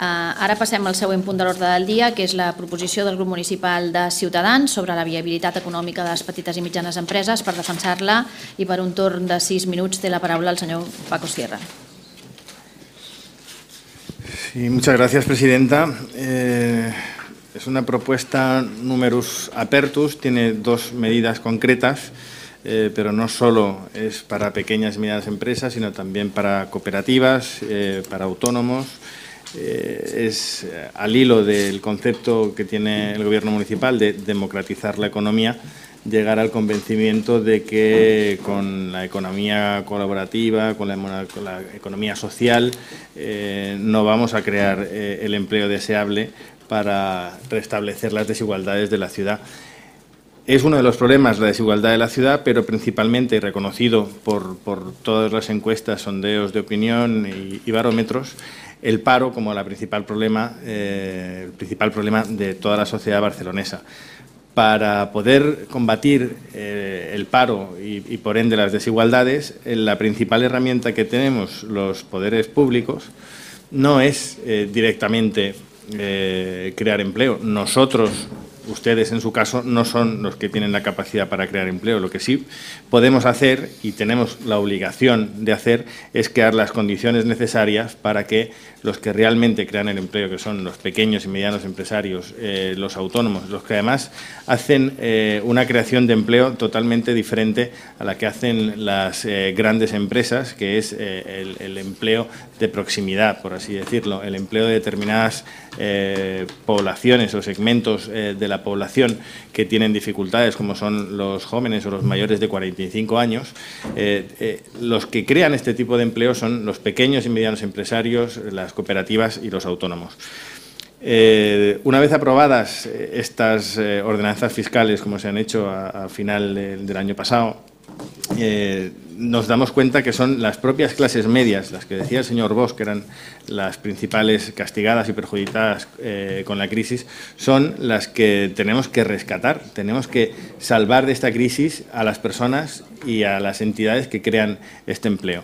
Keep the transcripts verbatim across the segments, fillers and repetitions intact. Ara passem al següent punt de l'ordre del dia, que és la proposició del grup municipal de Ciutadans sobre la viabilitat econòmica de les petites i mitjanes empreses. Per defensar-la i per un torn de sis minuts té la paraula el senyor Paco Sierra. Sí, muchas gracias, presidenta. Eh, es una propuesta numerus apertus, tiene dos medidas concretas, eh, pero no solo es para pequeñas y medianas empresas, sino también para cooperativas, eh, para autónomos. Eh, es eh, al hilo del concepto que tiene el Gobierno municipal de democratizar la economía, llegar al convencimiento de que con la economía colaborativa, con la, con la economía social, eh, no vamos a crear eh, el empleo deseable para restablecer las desigualdades de la ciudad. Es uno de los problemas la desigualdad de la ciudad, pero principalmente, y reconocido por, por todas las encuestas, sondeos de opinión y, y barómetros, el paro como la principal problema, eh, el principal problema de toda la sociedad barcelonesa. Para poder combatir eh, el paro y, y, por ende, las desigualdades, eh, la principal herramienta que tenemos los poderes públicos no es eh, directamente eh, crear empleo. Nosotros, ustedes en su caso, no son los que tienen la capacidad para crear empleo. Lo que sí podemos hacer y tenemos la obligación de hacer es crear las condiciones necesarias para que los que realmente crean el empleo, que son los pequeños y medianos empresarios, eh, los autónomos, los que además hacen eh, una creación de empleo totalmente diferente a la que hacen las eh, grandes empresas, que es eh, el, el empleo de proximidad, por así decirlo, el empleo de determinadas eh, poblaciones o segmentos eh, de la población que tienen dificultades, como son los jóvenes o los mayores de cuarenta y cinco años. Eh, eh, los que crean este tipo de empleo son los pequeños y medianos empresarios, las cooperativas y los autónomos. Eh, una vez aprobadas estas eh, ordenanzas fiscales, como se han hecho a, a final de, del año pasado, eh, nos damos cuenta que son las propias clases medias, las que decía el señor Bosch, que eran las principales castigadas y perjudicadas eh, con la crisis, son las que tenemos que rescatar. Tenemos que salvar de esta crisis a las personas y a las entidades que crean este empleo.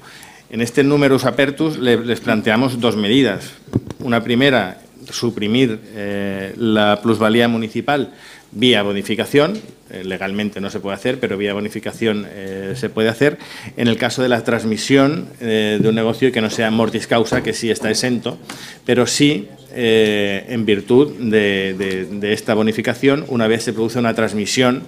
En este numerus apertus les planteamos dos medidas. Una primera, suprimir eh, la plusvalía municipal vía bonificación. Legalmente no se puede hacer, pero vía bonificación eh, se puede hacer en el caso de la transmisión eh, de un negocio que no sea mortis causa, que sí está exento, pero sí eh, en virtud de, de, de esta bonificación, una vez se produce una transmisión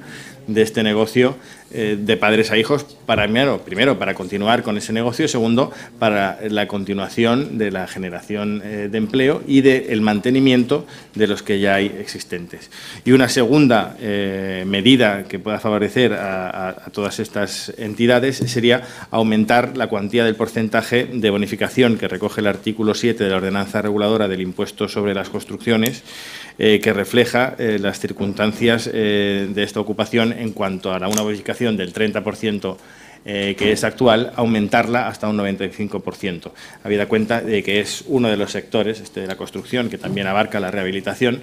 de este negocio eh, de padres a hijos, para primero, primero para continuar con ese negocio y segundo para la continuación de la generación eh, de empleo y del mantenimiento de los que ya hay existentes. Y una segunda eh, medida que pueda favorecer a, a, a todas estas entidades sería aumentar la cuantía del porcentaje de bonificación que recoge el artículo siete de la ordenanza reguladora del impuesto sobre las construcciones, eh, que refleja eh, las circunstancias eh, de esta ocupación en cuanto a la una bonificación del treinta por ciento eh, que es actual, aumentarla hasta un noventa y cinco por ciento, habida cuenta de que es uno de los sectores, este de la construcción, que también abarca la rehabilitación,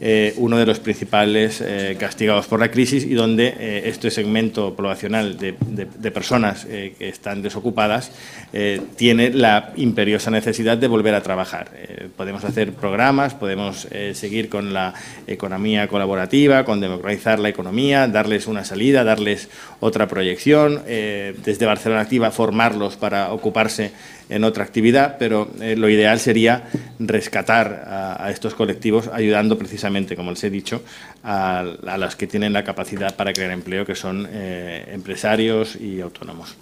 eh, uno de los principales eh, castigados por la crisis y donde eh, este segmento poblacional de, de, de personas eh, que están desocupadas eh, tiene la imperiosa necesidad de volver a trabajar. Eh, podemos hacer programas, podemos eh, seguir con la economía colaborativa, con democratizar la economía, darles una salida, darles otra proyección, eh, desde Barcelona Activa formarlos para ocuparse en otra actividad, pero eh, lo ideal sería rescatar a, a estos colectivos ayudando precisamente, como les he dicho, a, a las que tienen la capacidad para crear empleo, que son eh, empresarios y autónomos.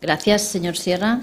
Gracias, señor Sierra.